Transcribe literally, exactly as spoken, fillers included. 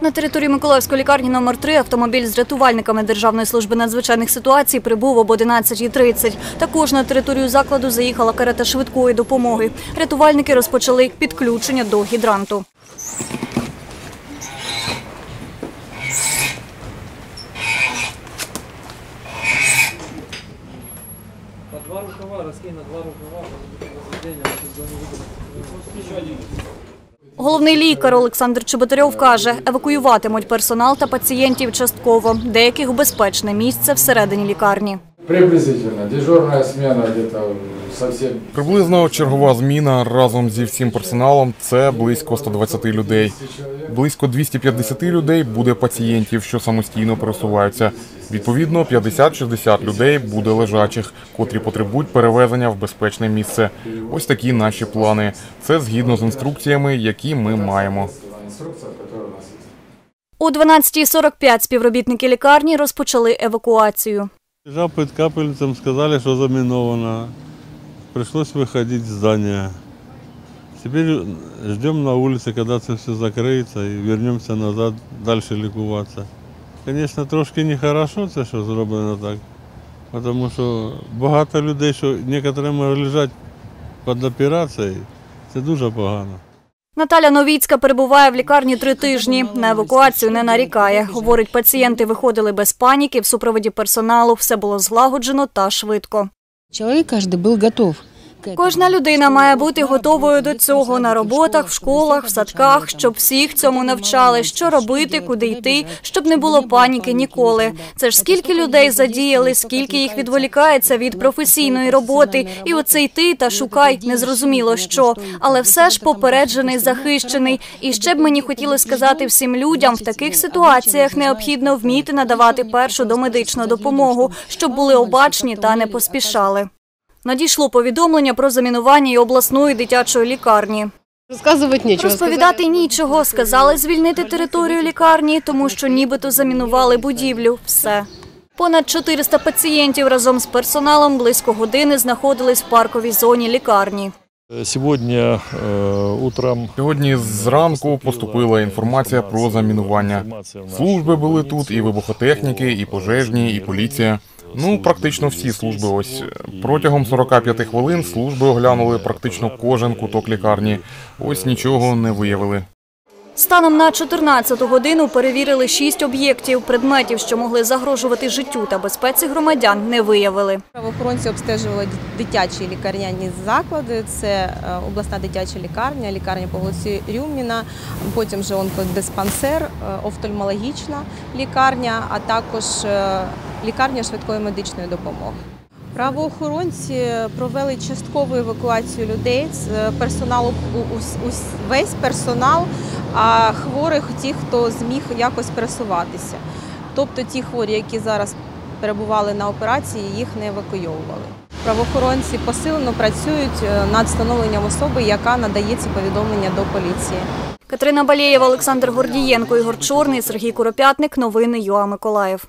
На території Миколаївської лікарні номер три автомобіль з рятувальниками Державної служби надзвичайних ситуацій прибув об одинадцятій тридцять. Також на територію закладу заїхала карета швидкої допомоги. Рятувальники розпочали підключення до гідранту. Головний лікар Олександр Чеботарев каже, евакуюватимуть персонал та пацієнтів частково. Деяких – безпечне місце всередині лікарні. Приблизно чергова зміна разом зі всім персоналом – це близько ста двадцяти людей. Близько двохсот п'ятдесяти людей буде пацієнтів, що самостійно пересуваються. Відповідно, п'ятдесят-шістдесят людей буде лежачих, котрі потребують перевезення в безпечне місце. Ось такі наші плани. Це згідно з інструкціями, які ми маємо. О дванадцятій сорок п'ять співробітники лікарні розпочали евакуацію. Лежав під капельницем, сказали, що заміновано. Прийшлось виходити з здання. Тепер чекаємо на вулиці, коли це все закриється, і повернемося назад, далі лікуватися. Звісно, трошки нехорошо це, що зроблено так, тому що багато людей, що деякі лежать під операцією, це дуже погано. Наталя Новіцька перебуває в лікарні три тижні. На евакуацію не нарікає. Говорить, пацієнти виходили без паніки, в супроводі персоналу. Все було злагоджено та швидко. Чоловік кожен був готовий. Кожна людина має бути готовою до цього на роботах, в школах, в садках, щоб всіх цьому навчали, що робити, куди йти, щоб не було паніки ніколи. Це ж скільки людей задіяли, скільки їх відволікається від професійної роботи. І оце йти та шукай незрозуміло що. Але все ж попереджений, захищений. І ще б мені хотілося сказати всім людям, в таких ситуаціях необхідно вміти надавати першу домедичну допомогу, щоб були обачні та не поспішали. Надійшло повідомлення про замінування і обласної дитячої лікарні. Розповідати нічого. Сказали звільнити територію лікарні, тому що нібито замінували будівлю. Все. Понад чотириста пацієнтів разом з персоналом близько години знаходились в парковій зоні лікарні. Сьогодні зранку поступила інформація про замінування. Служби були тут, і вибухотехніки, і пожежні, і поліція. Ну, практично всі служби ось. Протягом сорока п'яти хвилин служби оглянули практично кожен куток лікарні. Ось нічого не виявили. Станом на чотирнадцяту годину перевірили шість об'єктів. Предметів, що могли загрожувати життю та безпеці громадян, не виявили. Правоохоронці обстежували дитячі лікарняні заклади. Це обласна дитяча лікарня, лікарня по вулиці Рюміна, потім же онкодиспансер, офтальмологічна лікарня, а також лікарня швидкої медичної допомоги. Правоохоронці провели часткову евакуацію людей, персоналу, весь персонал, а хворих тих, хто зміг якось пересуватися. Тобто ті хворі, які зараз перебували на операції, їх не евакуйовували. Правоохоронці посилено працюють над встановленням особи, яка надає ці повідомлення до поліції. Катерина Балєєва, Олександр Гордієнко, Ігор Чорний, Сергій Куропятник. Новини ЮА Миколаїв.